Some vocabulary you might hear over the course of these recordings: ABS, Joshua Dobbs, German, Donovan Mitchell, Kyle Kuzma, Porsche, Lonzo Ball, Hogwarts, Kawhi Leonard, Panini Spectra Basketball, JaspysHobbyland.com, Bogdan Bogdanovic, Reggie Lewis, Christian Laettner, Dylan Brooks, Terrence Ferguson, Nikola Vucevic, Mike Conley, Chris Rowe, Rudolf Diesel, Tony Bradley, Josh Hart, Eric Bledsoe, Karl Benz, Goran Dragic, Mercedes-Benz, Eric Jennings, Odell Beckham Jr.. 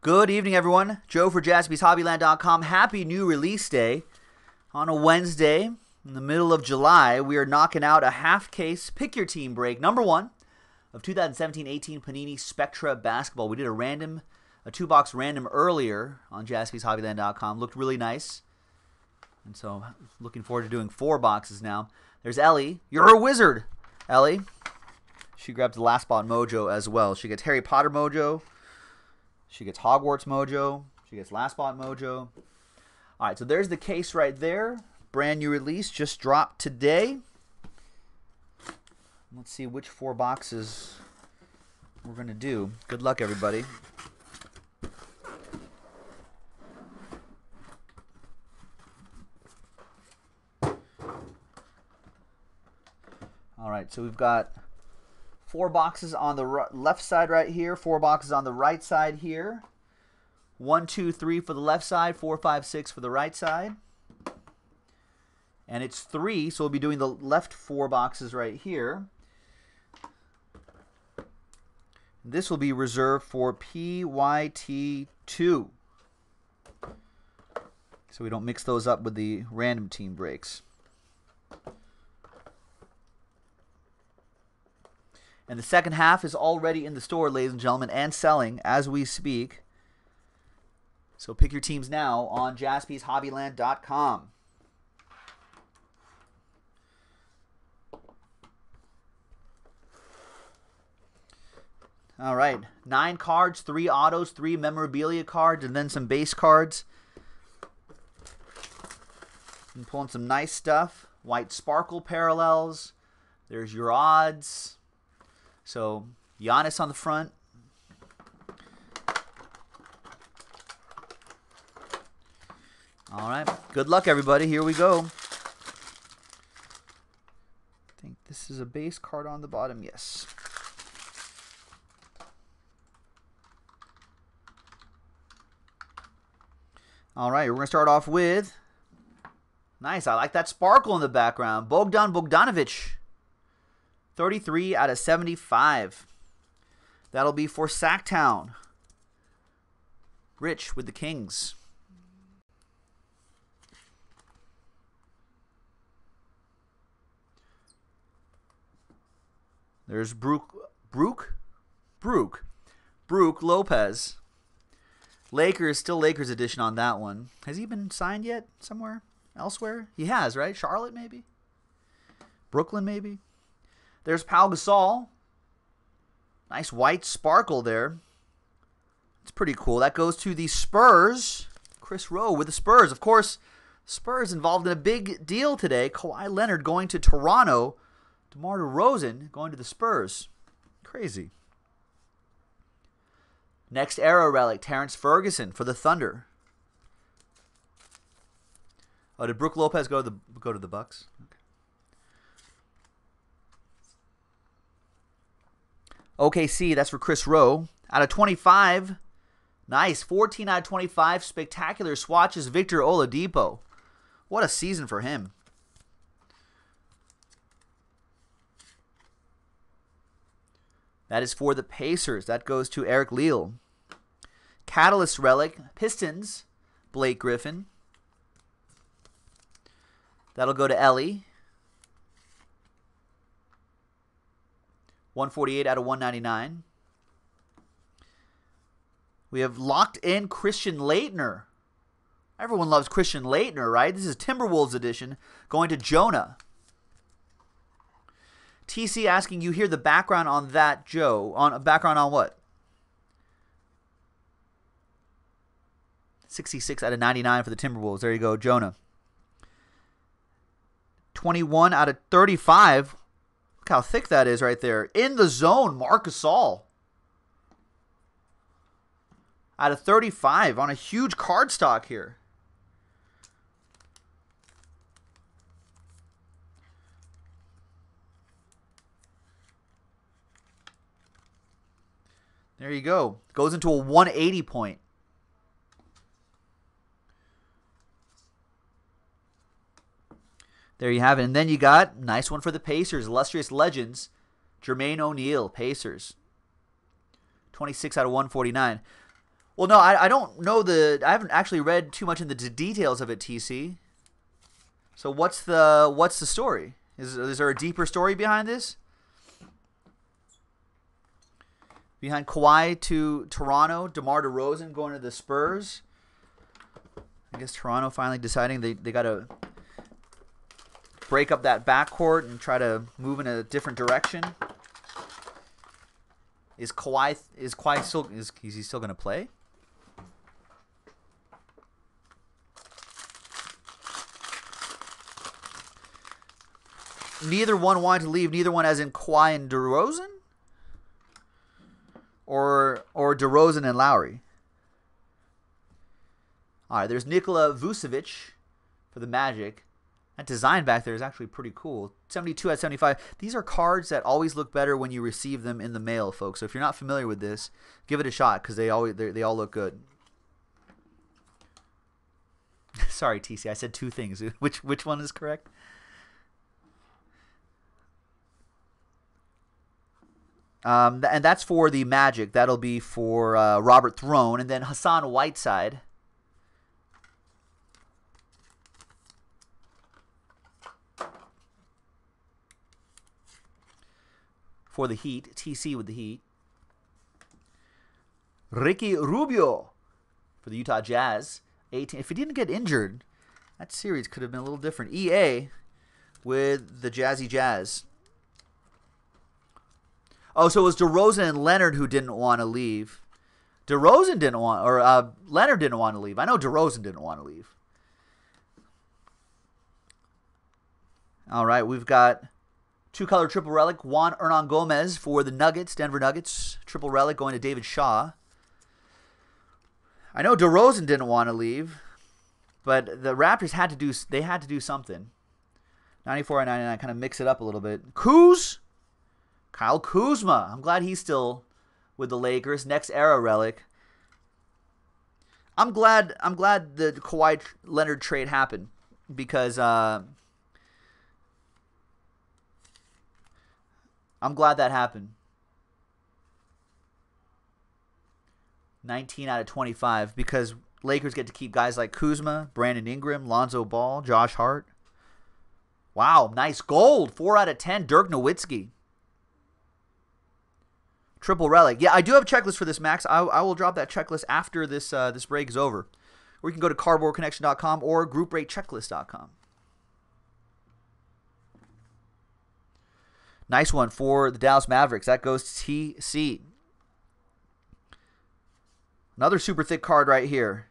Good evening, everyone. Joe for JaspysHobbyland.com. Happy new release day. On a Wednesday, in the middle of July, we are knocking out a half-case pick-your-team break. Number one of 2017-18 Panini Spectra Basketball. We did a two-box random earlier on JaspysHobbyland.com. Looked really nice. And so, looking forward to doing four boxes now. There's Ellie. You're a wizard, Ellie. She grabbed the Last Spot Mojo as well. She gets Harry Potter Mojo. She gets Hogwarts Mojo. She gets Last Spot Mojo. All right, so there's the case right there. Brand new release, just dropped today. Let's see which four boxes we're going to do. Good luck, everybody. All right, so we've got four boxes on the left side right here, four boxes on the right side here. 1, 2, 3 for the left side, 4, 5, 6 for the right side. And it's 3, so we'll be doing the left four boxes right here. This will be reserved for PYT2. So we don't mix those up with the random team breaks. And the second half is already in the store, ladies and gentlemen, and selling as we speak. So pick your teams now on JaspysHobbyland.com. All right, 9 cards, 3 autos, 3 memorabilia cards, and then some base cards. I'm pulling some nice stuff. White Sparkle parallels. There's your odds. So, Giannis on the front. All right. Good luck, everybody. Here we go. I think this is a base card on the bottom. Yes. All right. We're going to start off with... Nice. I like that sparkle in the background. Bogdan Bogdanovic. 33 out of 75. That'll be for Sacktown. Rich with the Kings. There's Brooke Lopez. Lakers, still Lakers edition on that one. Has he been signed yet somewhere elsewhere? He has, right? Charlotte maybe? Brooklyn maybe? There's Pau Gasol. Nice white sparkle there. It's pretty cool. That goes to the Spurs. Chris Rowe with the Spurs. Of course, Spurs involved in a big deal today. Kawhi Leonard going to Toronto. DeMar DeRozan going to the Spurs. Crazy. Next era relic, Terrence Ferguson for the Thunder. Oh, did Brooke Lopez go to the Bucks? Okay. OKC, that's for Chris Rowe. Out of 25, nice. 14 out of 25, spectacular swatches, Victor Oladipo. What a season for him. That is for the Pacers. That goes to Eric Leal. Catalyst relic, Pistons, Blake Griffin. That'll go to Ellie. 148 out of 199. We have locked in Christian Laettner. Everyone loves Christian Laettner, right? This is Timberwolves edition going to Jonah. TC asking, you hear the background on that, Joe? On a background on what? 66 out of 99 for the Timberwolves. There you go, Jonah. 21 out of 35. Look how thick that is right there. In the zone, Marc Gasol. Out of 35 on a huge cardstock here. There you go. Goes into a 180 point. There you have it. And then you got nice one for the Pacers. Illustrious Legends. Jermaine O'Neal, Pacers. 26 out of 149. Well, no, I don't know the... I haven't actually read too much in the details of it, TC. So what's the story? Is there a deeper story behind this? Behind Kawhi to Toronto, DeMar DeRozan going to the Spurs. I guess Toronto finally deciding they got to break up that backcourt and try to move in a different direction. Is Kawhi still going to play? Neither one wanted to leave. Neither one, as in Kawhi and DeRozan, or DeRozan and Lowry. All right, there's Nikola Vucevic for the Magic. That design back there is actually pretty cool. 72 out of 75. These are cards that always look better when you receive them in the mail, folks. So if you're not familiar with this, give it a shot because they all look good. Sorry, TC, I said two things. Which one is correct? And that's for the Magic. That'll be for Robert Throne, and then Hassan Whiteside. For the Heat, TC with the Heat. Ricky Rubio for the Utah Jazz. 18. If he didn't get injured, that series could have been a little different. EA with the Jazzy Jazz. Oh, so it was DeRozan and Leonard who didn't want to leave. DeRozan didn't want, or Leonard didn't want to leave. I know DeRozan didn't want to leave. All right, we've got two-color triple relic, Juan Hernan Gomez for the Nuggets, Denver Nuggets. Triple relic going to David Shaw. I know DeRozan didn't want to leave, but the Raptors had to do something. 94 and 99, kind of mix it up a little bit. Kyle Kuzma. I'm glad he's still with the Lakers. Next era relic. I'm glad the Kawhi Leonard trade happened because I'm glad that happened. 19 out of 25 because Lakers get to keep guys like Kuzma, Brandon Ingram, Lonzo Ball, Josh Hart. Wow, nice gold. 4 out of 10, Dirk Nowitzki. Triple relic. Yeah, I do have a checklist for this, Max. I will drop that checklist after this this break is over. Or you can go to cardboardconnection.com or groupratechecklist.com. Nice one for the Dallas Mavericks. That goes to TC. Another super thick card right here.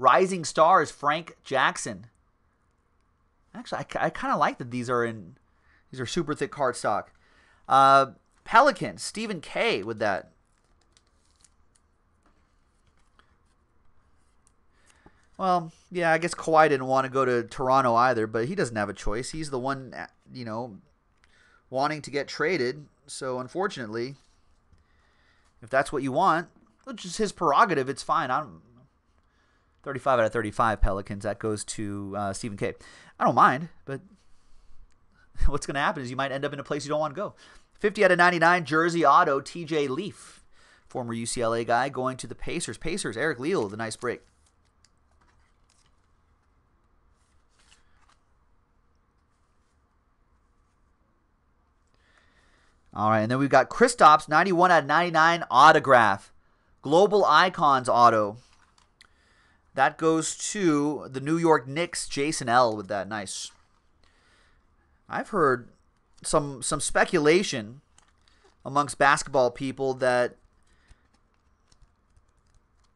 Rising Stars, Frank Jackson. Actually, I kind of like that these are super thick card stock. Pelicans, Stephen K with that. Well, yeah, I guess Kawhi didn't want to go to Toronto either, but he doesn't have a choice. He's the one, you know, wanting to get traded, so unfortunately, if that's what you want, which is his prerogative, it's fine. 35 out of 35 Pelicans. That goes to Stephen K. I don't mind, but what's going to happen is you might end up in a place you don't want to go. 50 out of 99 Jersey Auto, TJ Leaf, former UCLA guy, going to the Pacers. Pacers, Eric Leal, the nice break. All right, and then we've got Kristaps, 91 out of 99 autograph. Global Icons auto. That goes to the New York Knicks, Jason L with that. Nice. I've heard some speculation amongst basketball people that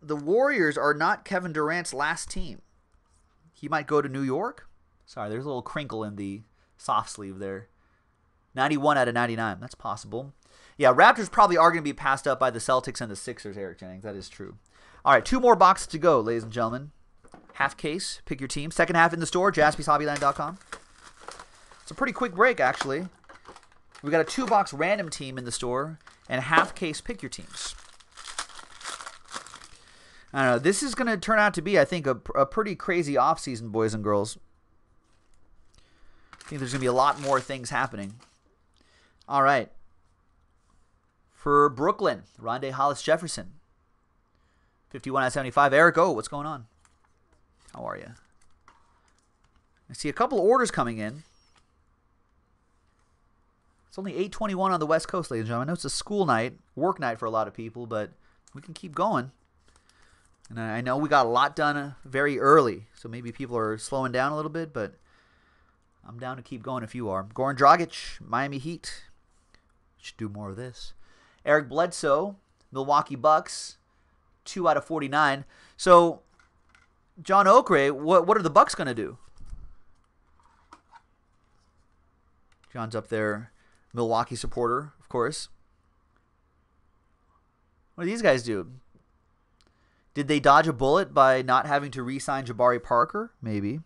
the Warriors are not Kevin Durant's last team. He might go to New York. Sorry, there's a little crinkle in the soft sleeve there. 91 out of 99. That's possible. Yeah, Raptors probably are going to be passed up by the Celtics and the Sixers, Eric Jennings. That is true. All right, two more boxes to go, ladies and gentlemen. Half case, pick your team. Second half in the store, JaspysHobbyland.com. It's a pretty quick break, actually. We got a two-box random team in the store and half case pick your teams. I don't know. This is going to turn out to be, I think, a pretty crazy offseason, boys and girls. I think there's going to be a lot more things happening. All right. For Brooklyn, Rondae Hollis Jefferson. 51/75. Eric O, what's going on? How are you? I see a couple of orders coming in. It's only 8:21 on the West Coast, ladies and gentlemen. I know it's a school night, work night for a lot of people, but we can keep going. And I know we got a lot done very early, so maybe people are slowing down a little bit, but I'm down to keep going if you are. Goran Dragic, Miami Heat. Should do more of this. Eric Bledsoe, Milwaukee Bucks, 2/49. So, John Okray, what are the Bucks going to do? John's up there. Milwaukee supporter, of course. What do these guys do? Did they dodge a bullet by not having to re-sign Jabari Parker? Maybe.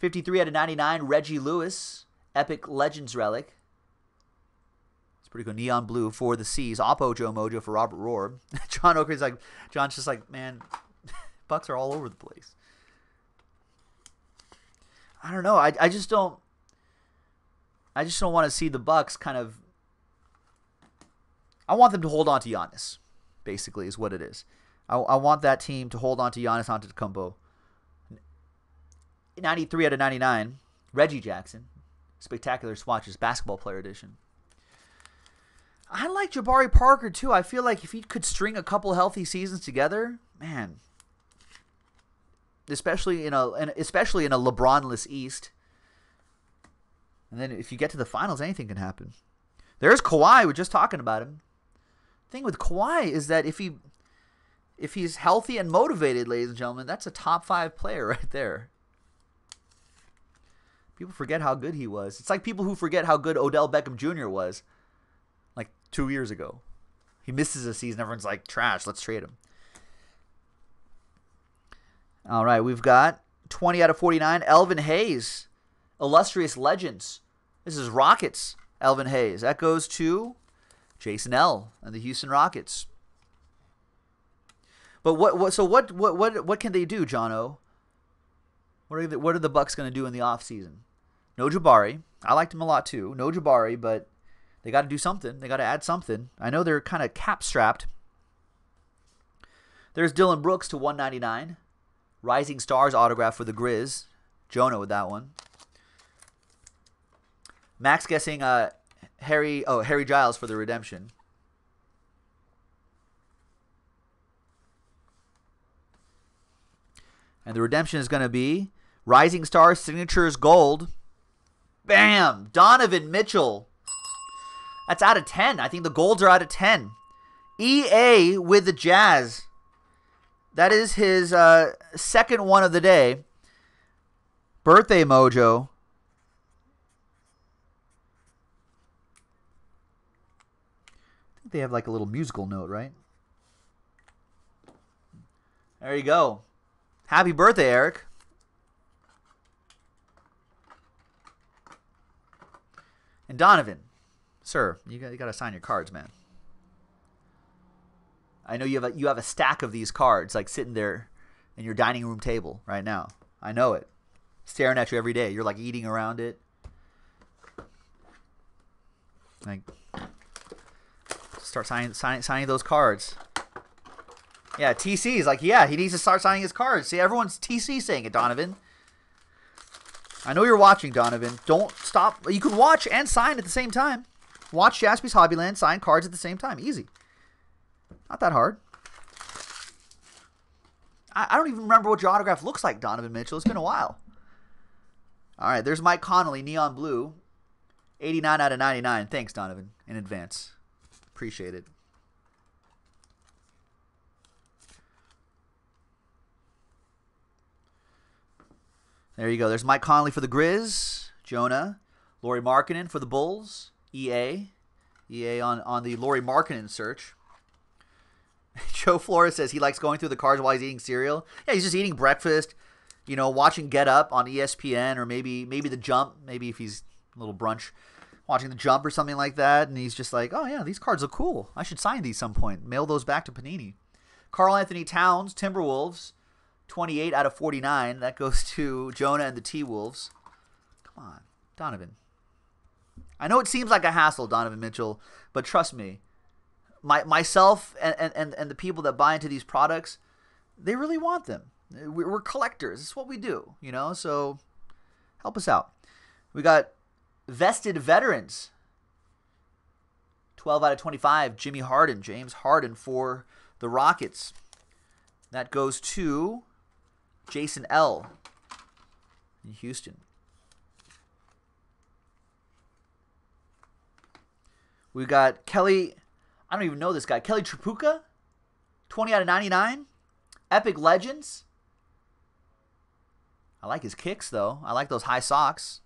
53/99, Reggie Lewis, Epic Legends Relic. It's pretty good. Neon blue for the C's. Oppo Joe Mojo for Robert Rohr. John Oakley's like, John's just like, man, Bucks are all over the place. I don't know. I just don't want to see the Bucks kind of. I want them to hold on to Giannis, basically, is what it is. I want that team to hold on to Giannis Antetokounmpo. 93/99, Reggie Jackson, Spectacular Swatches Basketball Player Edition. I like Jabari Parker too. I feel like if he could string a couple healthy seasons together, man. Especially in a LeBron-less East. And then if you get to the finals, anything can happen. There's Kawhi. We're just talking about him. The thing with Kawhi is that if he's healthy and motivated, ladies and gentlemen, that's a top 5 player right there. People forget how good he was. It's like people who forget how good Odell Beckham Jr. was like 2 years ago. He misses a season. Everyone's like, trash, let's trade him. All right, we've got 20/49, Elvin Hayes, Illustrious Legends. This is Rockets, Elvin Hayes. That goes to Jason L. and the Houston Rockets. But what can they do, Jono? What are the Bucks going to do in the offseason? No Jabari. I liked him a lot too. No Jabari, but they got to do something. They got to add something. I know they're kind of cap-strapped. There's Dylan Brooks to 199. Rising Stars autograph for the Grizz. Jono with that one. Max guessing Harry Giles for the redemption. And the redemption is going to be Rising Stars Signatures Gold. Bam! Donovan Mitchell. That's out of 10. I think the golds are out of 10. EA with the Jazz. That is his second one of the day. Birthday Mojo. They have like a little musical note, right? There you go. Happy birthday, Eric. And Donovan, sir, you got to sign your cards, man. I know you have a stack of these cards like sitting there in your dining room table right now. I know it. Staring at you every day. You're like eating around it. Like start signing those cards. Yeah, TC is like, yeah, he needs to start signing his cards. See, everyone's TC saying it, Donovan. I know you're watching, Donovan. Don't stop. You can watch and sign at the same time. Watch Jaspy's Hobbyland, sign cards at the same time. Easy. Not that hard. I don't even remember what your autograph looks like, Donovan Mitchell. It's been a while. All right, there's Mike Conley, neon blue. 89/99. Thanks, Donovan, in advance. Appreciate it. There you go. There's Mike Conley for the Grizz. Jonah. Lauri Markkanen for the Bulls. EA. EA on the Lauri Markkanen search. Joe Flores says he likes going through the cards while he's eating cereal. Yeah, he's just eating breakfast, you know, watching Get Up on ESPN or maybe The Jump, maybe if he's a little brunch. Watching The Jump or something like that, and he's just like, oh, yeah, these cards look cool. I should sign these some point. Mail those back to Panini. Carl Anthony Towns, Timberwolves, 28/49. That goes to Jonah and the T-Wolves. Come on, Donovan. I know it seems like a hassle, Donovan Mitchell, but trust me, myself and the people that buy into these products, they really want them. We're collectors. It's what we do, you know, so help us out. We got Vested Veterans. 12 out of 25, Jimmy Harden, James Harden for the Rockets. That goes to Jason L. in Houston. We got Kelly, I don't even know this guy, Kelly Tripuka, 20 out of 99. Epic Legends. I like his kicks, though. I like those high socks.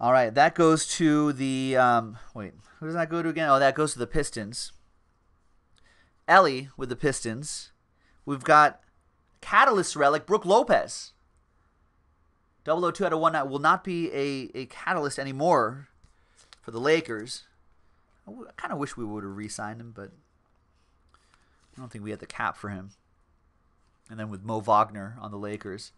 All right, that goes to the wait, who does that go to again? Oh, that goes to the Pistons. Ellie with the Pistons. We've got Catalyst Relic, Brooke Lopez. 002 out of 1 will not be a catalyst anymore for the Lakers. I kind of wish we would have re-signed him, but I don't think we had the cap for him. And then with Mo Wagner on the Lakers.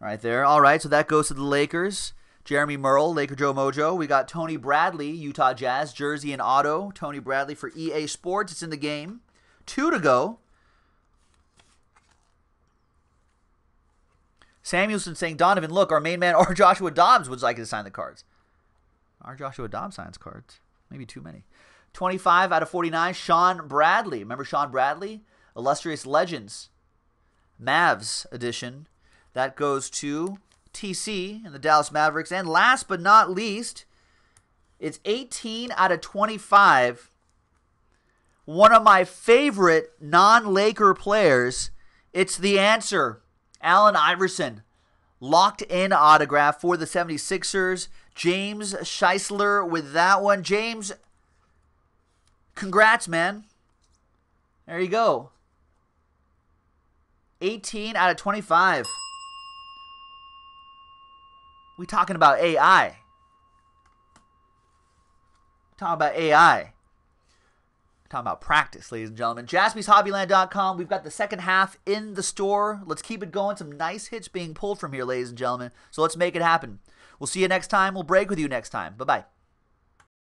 Right there. All right, so that goes to the Lakers. Jeremy Merle, Laker Joe Mojo. We got Tony Bradley, Utah Jazz, jersey and auto. Tony Bradley for EA Sports. It's in the game. 2 to go. Samuelson saying, Donovan, look, our main man, R. Joshua Dobbs, would like to sign the cards. R. Joshua Dobbs signs cards. Maybe too many. 25 out of 49, Sean Bradley. Remember Sean Bradley? Illustrious Legends. Mavs edition. That goes to TC and the Dallas Mavericks. And last but not least, it's 18 out of 25. One of my favorite non-Laker players. It's the answer. Allen Iverson, locked in autograph for the 76ers. James Scheisler with that one. James, congrats, man. There you go. 18 out of 25. We talking about AI. Talking about AI. Talking about practice, ladies and gentlemen. JaspysHobbyland.com. We've got the second half in the store. Let's keep it going. Some nice hits being pulled from here, ladies and gentlemen. So let's make it happen. We'll see you next time. We'll break with you next time. Bye-bye.